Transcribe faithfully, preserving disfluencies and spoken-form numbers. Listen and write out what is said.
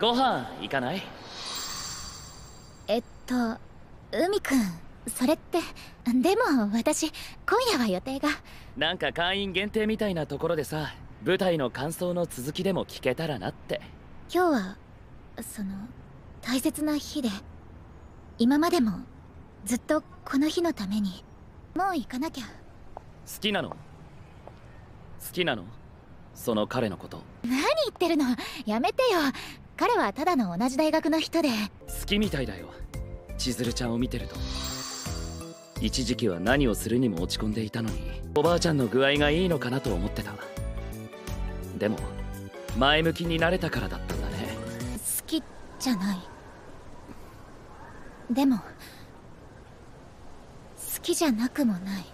ご飯行かない？えっと海くん、それってでも私今夜は予定が。なんか会員限定みたいなところでさ、舞台の感想の続きでも聞けたらなって。今日はその大切な日で、今までもずっとこの日のためにもう行かなきゃ。好きなの？好きなの？その彼のこと。何言ってるの、やめてよ。彼はただの同じ大学の人で。好きみたいだよ、千鶴ちゃんを見てると。一時期は何をするにも落ち込んでいたのに、おばあちゃんの具合がいいのかなと思ってた。でも前向きになれたからだったんだね。好きじゃない。でも好きじゃなくもない。